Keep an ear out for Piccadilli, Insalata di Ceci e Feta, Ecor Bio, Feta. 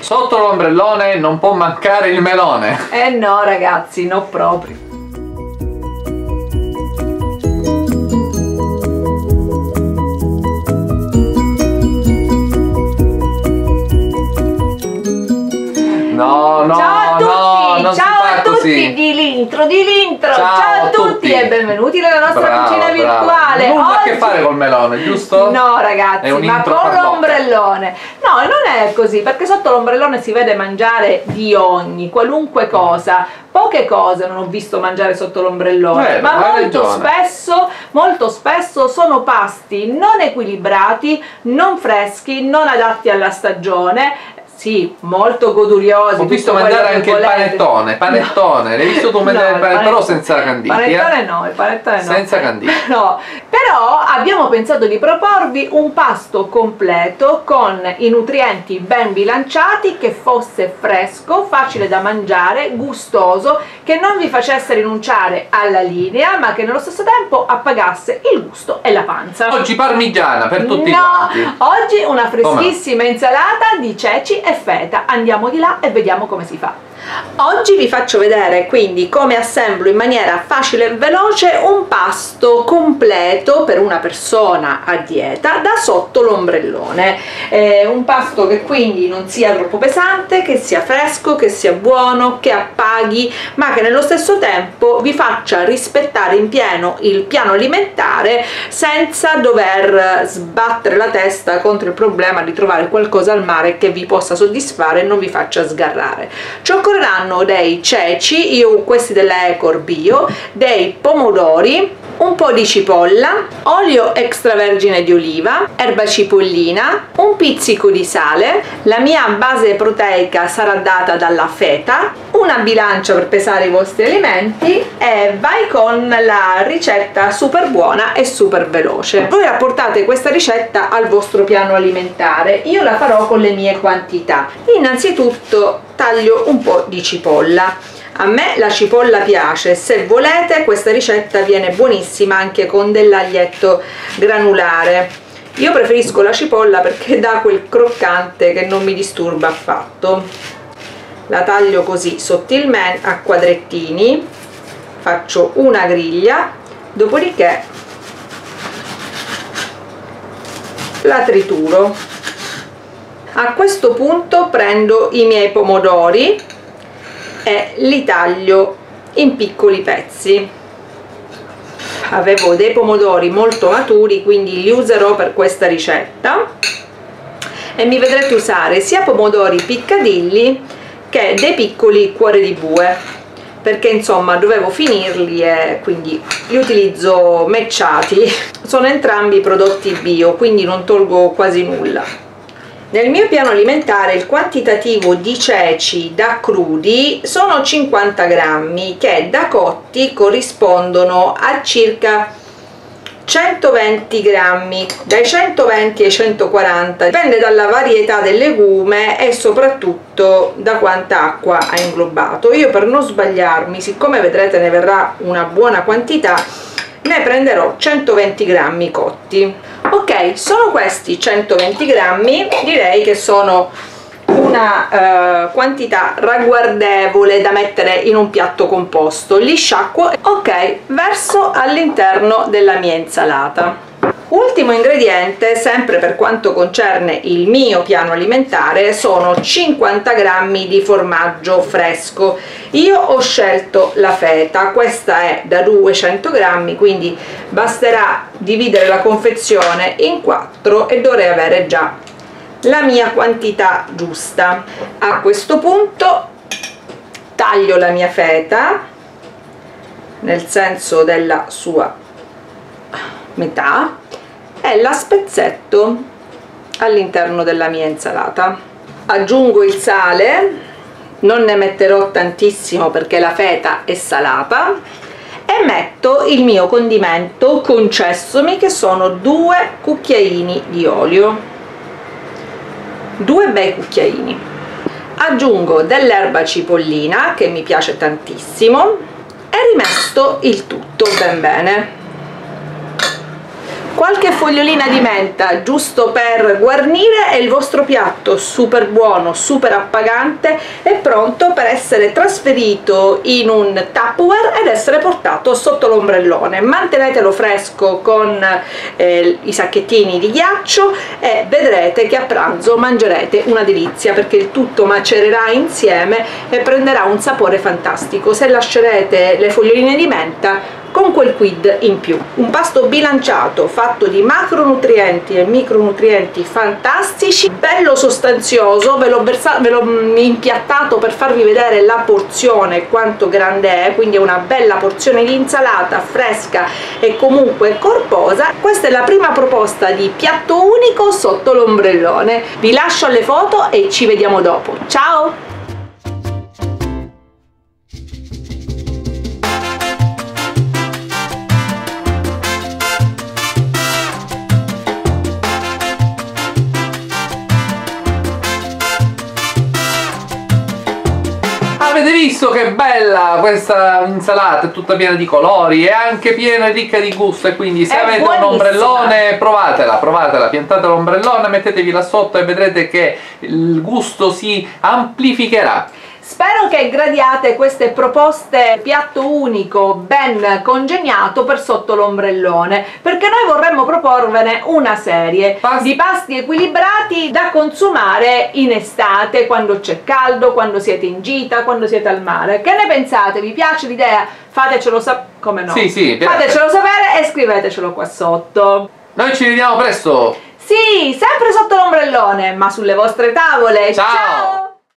Sotto l'ombrellone non può mancare il melone. Eh no ragazzi, no proprio. No, no, ciao a tutti, no, ciao a tutti così. Di l'intro, ciao a tutti e benvenuti nella nostra cucina virtuale. Nulla a che fare col melone, giusto? No ragazzi, ma con l'ombrellone. No, non è così, perché sotto l'ombrellone si vede mangiare di ogni, qualunque cosa. Poche cose non ho visto mangiare sotto l'ombrellone, ma molto spesso sono pasti non equilibrati, non freschi, non adatti alla stagione. Sì, molto goduriosi. Ho visto mangiare anche il panettone, l'hai visto tu mangiare? No, il panettone, però senza canditi. Il panettone no. Senza canditi. No, però abbiamo pensato di proporvi un pasto completo con i nutrienti ben bilanciati, che fosse fresco, facile da mangiare, gustoso, che non vi facesse rinunciare alla linea, ma che nello stesso tempo appagasse il gusto e la panza. Oggi parmigiana per tutti quanti. No, oggi una freschissima insalata di ceci e feta. Andiamo di là e vediamo come si fa. Oggi vi faccio vedere quindi come assemblo in maniera facile e veloce un pasto completo per una persona a dieta da sotto l'ombrellone, un pasto che quindi non sia troppo pesante, che sia fresco, che sia buono, che appaghi, ma che nello stesso tempo vi faccia rispettare in pieno il piano alimentare senza dover sbattere la testa contro il problema di trovare qualcosa al mare che vi possa soddisfare e non vi faccia sgarrare. Ciò occorreranno dei ceci, io questi della Ecor Bio, dei pomodori, un po' di cipolla, olio extravergine di oliva, erba cipollina, un pizzico di sale, la mia base proteica sarà data dalla feta, una bilancia per pesare i vostri alimenti e vai con la ricetta super buona e super veloce. Voi rapportate questa ricetta al vostro piano alimentare, io la farò con le mie quantità. Innanzitutto taglio un po' di cipolla. A me la cipolla piace, se volete questa ricetta viene buonissima anche con dell'aglietto granulare. Io preferisco la cipolla perché dà quel croccante che non mi disturba affatto. La taglio così sottilmente a quadrettini, faccio una griglia, dopodiché la trituro. A questo punto prendo i miei pomodori e li taglio in piccoli pezzi. Avevo dei pomodori molto maturi, quindi li userò per questa ricetta e mi vedrete usare sia pomodori Piccadilli che dei piccoli cuore di bue, perché insomma dovevo finirli e quindi li utilizzo mecciati. Sono entrambi prodotti bio, quindi non tolgo quasi nulla. Nel mio piano alimentare il quantitativo di ceci da crudi sono 50 grammi, che da cotti corrispondono a circa 120 grammi, dai 120 ai 140, dipende dalla varietà del legume e soprattutto da quanta acqua ha inglobato. Io per non sbagliarmi, siccome vedrete ne verrà una buona quantità, ne prenderò 120 grammi cotti. Ok, sono questi 120 grammi, direi che sono una quantità ragguardevole da mettere in un piatto composto. Li sciacquo, ok, verso all'interno della mia insalata. Ultimo ingrediente, sempre per quanto concerne il mio piano alimentare, sono 50 grammi di formaggio fresco. Io ho scelto la feta, questa è da 200 grammi, quindi basterà dividere la confezione in 4 e dovrei avere già la mia quantità giusta. A questo punto taglio la mia feta, nel senso della sua metà, e la spezzetto all'interno della mia insalata. Aggiungo il sale, non ne metterò tantissimo perché la feta è salata, e metto il mio condimento concessomi, che sono 2 cucchiaini di olio, 2 bei cucchiaini. Aggiungo dell'erba cipollina che mi piace tantissimo e rimesto il tutto ben bene. qualche fogliolina di menta giusto per guarnire e il vostro piatto super buono, super appagante, è pronto per essere trasferito in un Tupperware ed essere portato sotto l'ombrellone. Mantenetelo fresco con i sacchettini di ghiaccio e vedrete che a pranzo mangerete una delizia, perché il tutto macererà insieme e prenderà un sapore fantastico se lascerete le foglioline di menta con quel quid in più. Un pasto bilanciato fatto di macronutrienti e micronutrienti fantastici, bello sostanzioso. Ve l'ho impiattato per farvi vedere la porzione quanto grande è, quindi è una bella porzione di insalata fresca e comunque corposa. Questa è la prima proposta di piatto unico sotto l'ombrellone. Vi lascio alle foto e ci vediamo dopo. Ciao! Avete visto che bella questa insalata, è tutta piena di colori, è anche piena e ricca di gusto, e quindi se avete un ombrellone provatela, piantate l'ombrellone, mettetevi là sotto e vedrete che il gusto si amplificherà. Spero che gradiate queste proposte piatto unico ben congegnato per sotto l'ombrellone, perché noi vorremmo proporvene una serie di pasti equilibrati da consumare in estate, quando c'è caldo, quando siete in gita, quando siete al mare. Che ne pensate? Vi piace l'idea? Fatecelo sapere, come no? Sì, sì, fatecelo sapere e scrivetecelo qua sotto. Noi ci vediamo presto! Sì, sempre sotto l'ombrellone, ma sulle vostre tavole! Ciao! Ciao.